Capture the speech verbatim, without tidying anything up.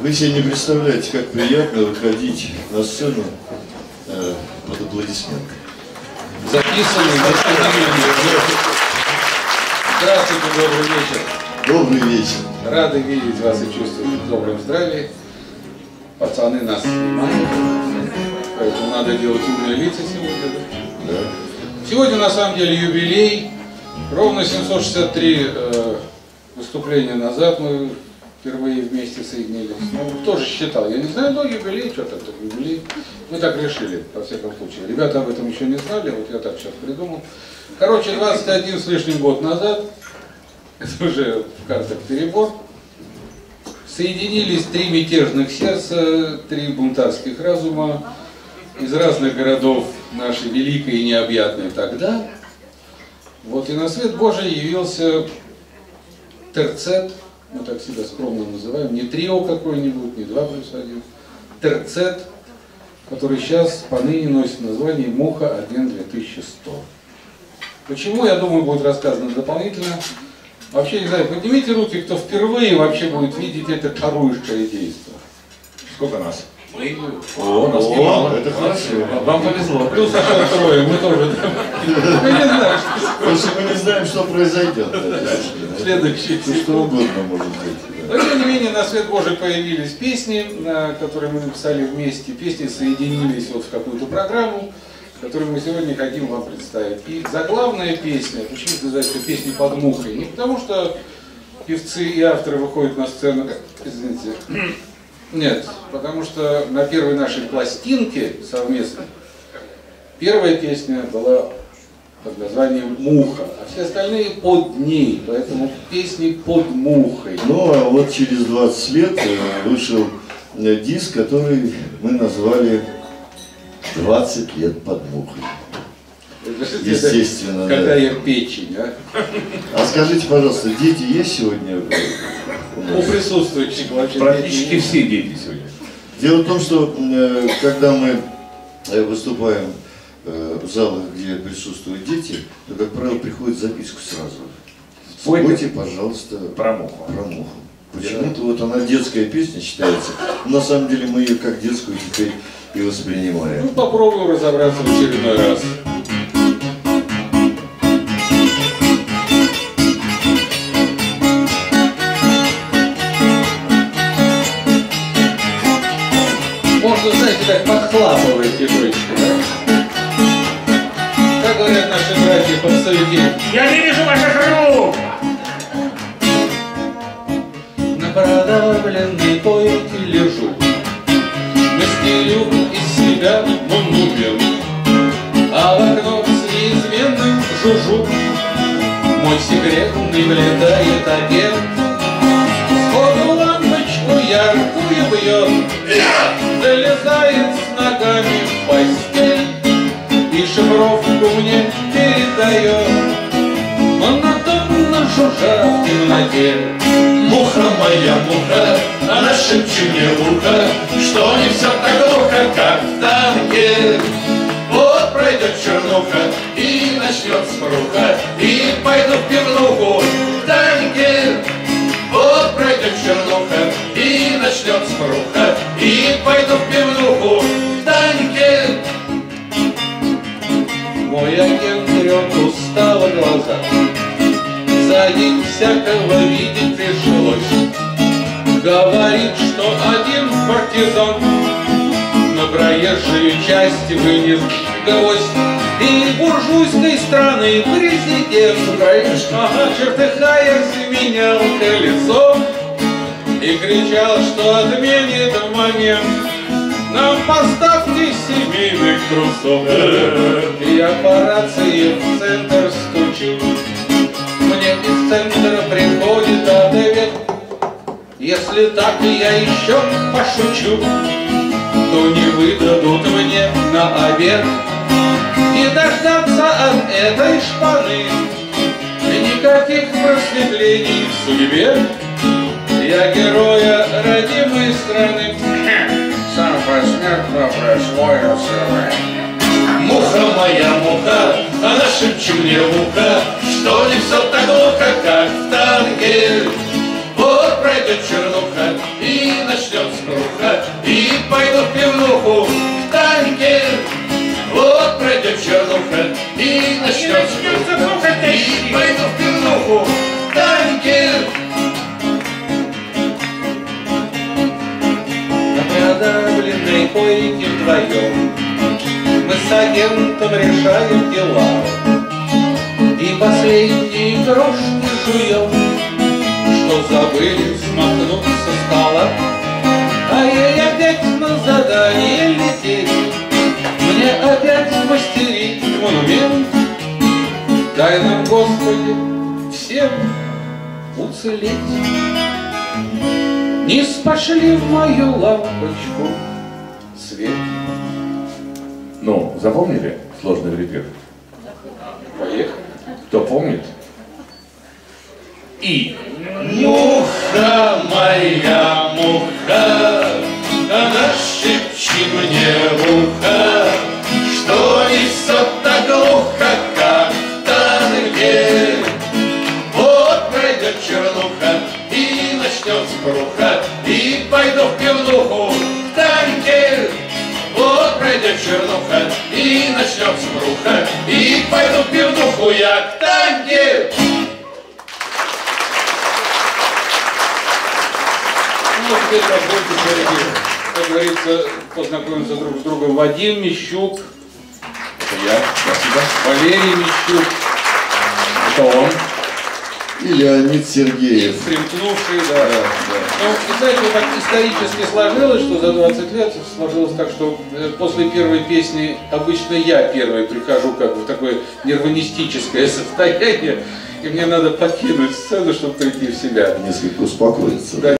Вы себе не представляете, как приятно выходить на сцену э, под аплодисменты. Записываем, здравствуйте, добрый вечер. Добрый вечер. Рады видеть вас и чувствовать в добром здравии. Пацаны нас снимают, поэтому надо делать умные лица сегодня. Да? Да. Сегодня на самом деле юбилей. Ровно семьсот шестьдесят три э, выступления назад мы впервые вместе соединились. Ну, тоже считал. Я не знаю, но юбилей, что-то так, юбилей. Мы так решили, во всяком случае. Ребята об этом еще не знали, вот я так сейчас придумал. Короче, двадцать один с лишним год назад, это уже в картах перебор, соединились три мятежных сердца, три бунтарских разума из разных городов нашей великой и необъятной тогда. Вот и на свет Божий явился Терцет, мы так себя скромно называем, не трио какое-нибудь, не два плюс один, Терцет, который сейчас поныне носит название Муха один две тысячи сто. Почему, я думаю, будет рассказано дополнительно. Вообще, не знаю, поднимите руки, кто впервые вообще будет видеть это тарующее действие. Сколько нас? Мы. О, нас немало. Это хорошо. Вам повезло. Плюс еще трое, мы тоже. Мы не знаем, что... Мы не знаем, что произойдет. Следующий. Что угодно может быть. Но, тем не менее, на свет Божий появились песни, которые мы написали вместе. Песни соединились вот в какую-то программу, которую мы сегодня хотим вам представить. И заглавная песня, почему сказать, что песни под мухой? Не потому, что певцы и авторы выходят на сцену, извините, нет, потому что на первой нашей пластинке совместной первая песня была под названием «Муха», а все остальные под ней, поэтому песни под мухой. Ну, а вот через двадцать лет вышел диск, который мы назвали двадцать лет под мухой. Естественно. Это, когда да. Я печень, а? А скажите, пожалуйста, дети есть сегодня? У присутствующих вообще практически дети. Все дети сегодня. Дело в том, что когда мы выступаем в залах, где присутствуют дети, то, как правило, приходит записку сразу. Спойте, пожалуйста, про муху. Про муху. Почему-то вот она детская песня считается. На самом деле мы ее как детскую теперь и воспринимаем. Ну, попробуем разобраться в очередной раз. Можно, знаете, так подхлапывает тихонечко, да? Как говорят наши братья-попсовики? Я не вижу ваших рук! На продавленной койке лежу, мастерю из себя мумубен, а в окно с неизменным жужу. Мой секретный влетает агент, сходу лампочку яркую бьет, залезает с ногами в постель и шифровку мне передает, монотонно жужжа в темноте. Муха моя, муха, она шепчет мне в ухо, что не все так глухо, как в танке. Вот пройдет чернуха и начнется руха, и пойду в пивнуху в танке. Вот пройдет чернуха и начнется руха, и пойду в пивнуху в танке. Мой агент трет устало глаза, за ним всякого видеть пришлось. Говорит, что один партизан на проезжую часть вынес гвоздь, и буржуйской страны президент, конечно, чертыхаясь, менял колесо и кричал, что отменит момент нам поставки семейных трусов. Я по рации в центр стучу, мне из центра приходит ответ: если так я еще пошучу, то не выдадут мне на обед. И дождаться от этой шпаны никаких просветлений в судьбе. Я героя родимой страны сам посмертно присвоился. Муха моя, муха, она шепчет мне в ухо, что не все так глухо, как в танке. Вот пройдет чернуха и начнет скука, и пойду в пивнуху, в танке. Вот пройдет чернуха, и начнет скука, и пойду в пивнуху, в танке. На блинной койке вдвоем мы с агентом решаем дела, и последние крошки жуем, что забыли смахнуть со стола. А ей опять на задание лететь, мне опять мастерить монумент. Дай нам, Господи, всем уцелеть. Не спошли в мою лампочку свет. Ну, запомнили сложный репер? Поехали. Кто помнит? И муха моя, муха, нашепчи мне в ухо, что несет так глухо, как в танке. Вот пройдет чернуха, и начнет скруха, и пойду в пивнуху, в танке. Вот пройдет чернуха, и начнет скруха, и пойду в пивнуху я, в танке. Как говорится, познакомимся друг с другом. Вадим Мищук. Это я. Спасибо. Валерий Мищук. Это он. И Леонид Сергеев. И примкнувший, да. Да, да. Ну, знаете, как исторически сложилось, что за двадцать лет сложилось так, что после первой песни обычно я первый прихожу как бы в такое нервонистическое состояние, и мне надо покинуть сцену, чтобы прийти в себя. Несколько успокоиться. Да.